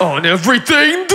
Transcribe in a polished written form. on everything.